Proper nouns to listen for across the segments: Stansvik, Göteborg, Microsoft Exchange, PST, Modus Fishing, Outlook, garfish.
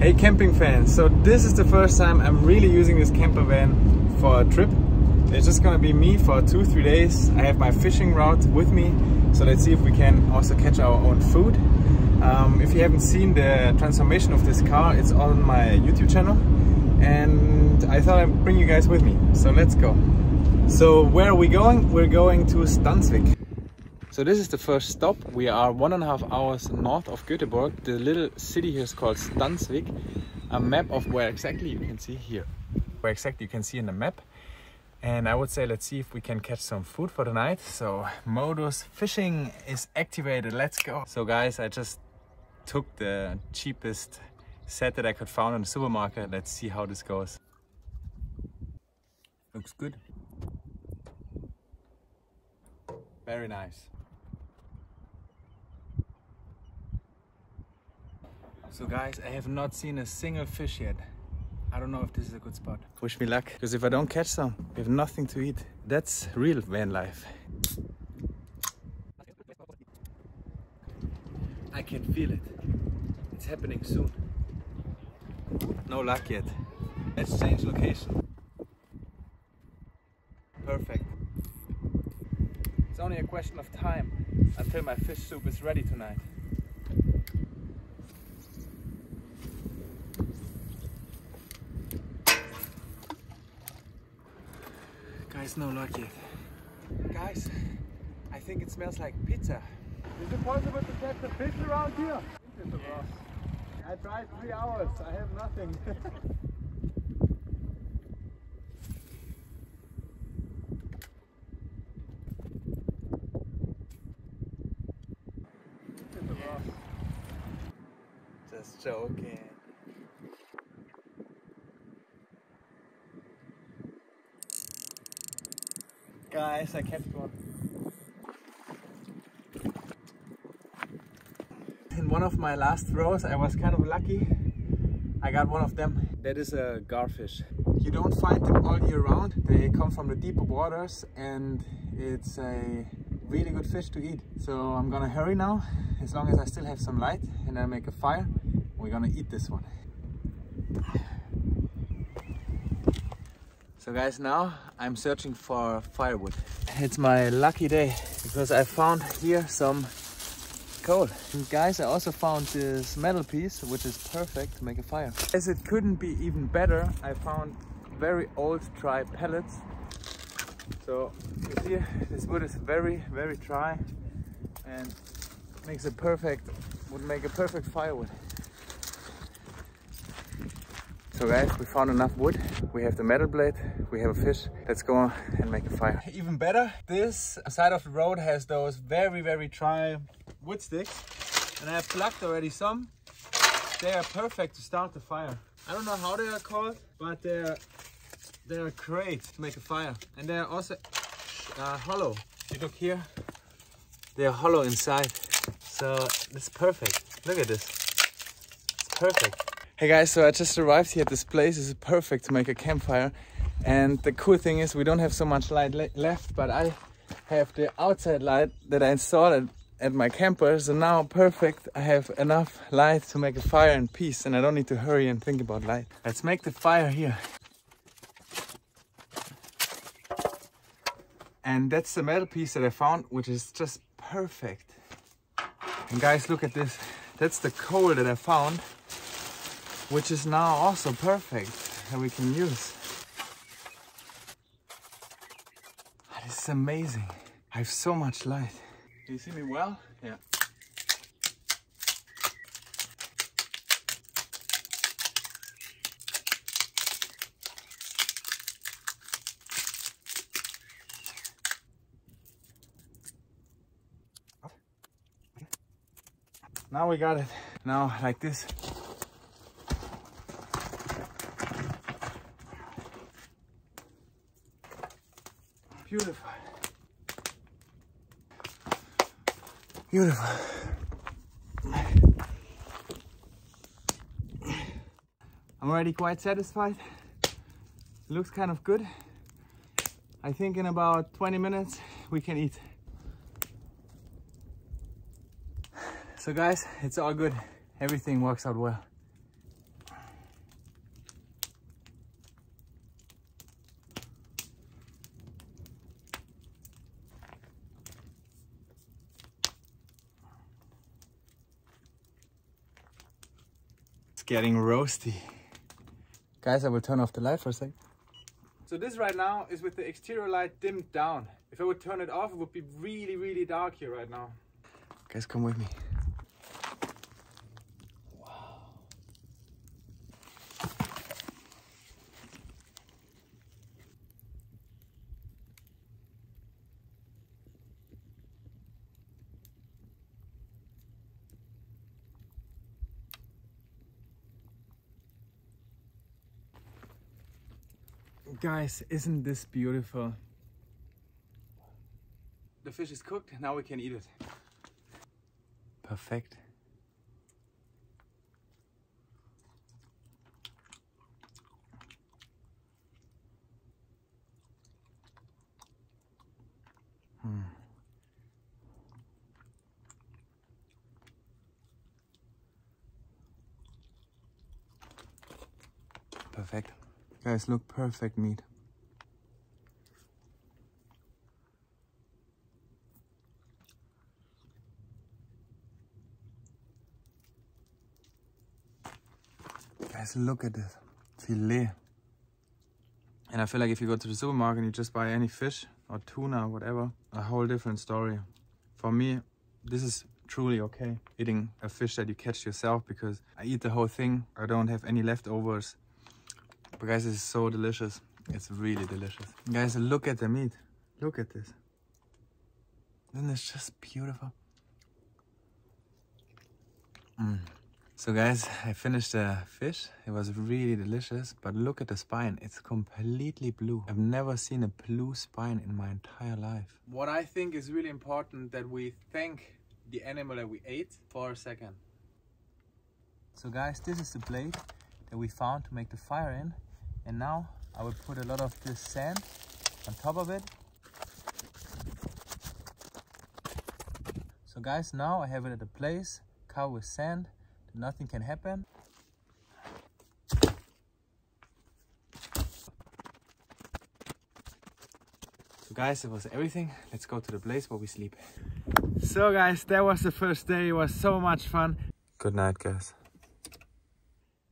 Hey camping fans, so this is the first time I'm really using this camper van for a trip. It's just gonna be me for 2-3 days. I have my fishing rod with me, so let's see if we can also catch our own food. If you haven't seen the transformation of this car, it's on my YouTube channel, and I thought I'd bring you guys with me, so let's go. So where are we going? We're going to Stansvik. So this is the first stop. We are 1.5 hours north of Göteborg. The little city here is called Stansvik. A map of where exactly you can see here. Where exactly you can see in the map. And I would say let's see if we can catch some food for the night. So Modus Fishing is activated. Let's go. So guys, I just took the cheapest set that I could find in the supermarket. Let's see how this goes. Looks good. Very nice. So guys, I have not seen a single fish yet. I don't know if this is a good spot. Wish me luck, because if I don't catch some, we have nothing to eat. That's real van life. I can feel it. It's happening soon. No luck yet. Let's change location. Perfect. It's only a question of time until my fish soup is ready tonight. Guys, no luck yet. Guys, I think it smells like pizza. Is it possible to catch the fish around here? Yes. I tried 3 hours, I have nothing. Yes. Just joking. Guys, I kept one. In one of my last throws, I was kind of lucky. I got one of them. That is a garfish. You don't find them all year round. They come from the deeper waters, and it's a really good fish to eat. So I'm gonna hurry now, as long as I still have some light, and I make a fire. We're gonna eat this one. So guys, now I'm searching for firewood. It's my lucky day because I found here some coal. And guys, I also found this metal piece, which is perfect to make a fire. As it couldn't be even better, I found very old dry pellets. So you see, this wood is very dry and would make a perfect firewood. So guys, we found enough wood, we have the metal blade, we have a fish. Let's go on and make a fire. Even better, this side of the road has those very dry wood sticks, and I have plucked already some. They are perfect to start the fire. I don't know how they are called, but they are great to make a fire. And they are also hollow. You look here, they are hollow inside. So it's perfect. Look at this, it's perfect. Hey guys, so I just arrived here at this place. This is perfect to make a campfire. And the cool thing is we don't have so much light left, but I have the outside light that I installed at my camper. So now perfect, I have enough light to make a fire in peace, and I don't need to hurry and think about light. Let's make the fire here. And that's the metal piece that I found, which is just perfect. And guys, look at this. That's the coal that I found, which is now also perfect that we can use. Oh, this is amazing. I have so much light. Do you see me well? Yeah. Now we got it. Now like this. Beautiful. Beautiful. I'm already quite satisfied. Looks kind of good. I think in about 20 minutes we can eat. So guys, it's all good. Everything works out well. getting roasty. Guys, I will turn off the light for a second. So this right now is with the exterior light dimmed down. If I would turn it off, it would be really, really dark here right now. Guys, come with me. Wow. Guys, isn't this beautiful? The fish is cooked, now we can eat it. Perfect. Perfect. Guys, look, perfect meat. Look at this filet. And I feel like if you go to the supermarket and you just buy any fish or tuna or whatever, a whole different story. For me, this is truly okay, eating a fish that you catch yourself, because I eat the whole thing. I don't have any leftovers. But guys, this is so delicious. It's really delicious. Guys, look at the meat. Look at this. Isn't this just beautiful? So guys, I finished the fish. It was really delicious, but look at the spine. It's completely blue. I've never seen a blue spine in my entire life. What I think is really important, that we thank the animal that we ate for a second. So guys, this is the blade that we found to make the fire in. And now I will put a lot of this sand on top of it. So guys, now I have it at a place covered with sand. Nothing can happen. So guys, it was everything. Let's go to the place where we sleep. So guys, that was the first day. It was so much fun. Good night, guys.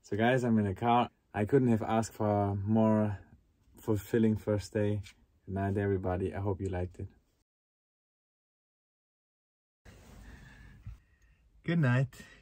So guys, I'm in a car. I couldn't have asked for a more fulfilling first day. Good night, everybody. I hope you liked it. Good night.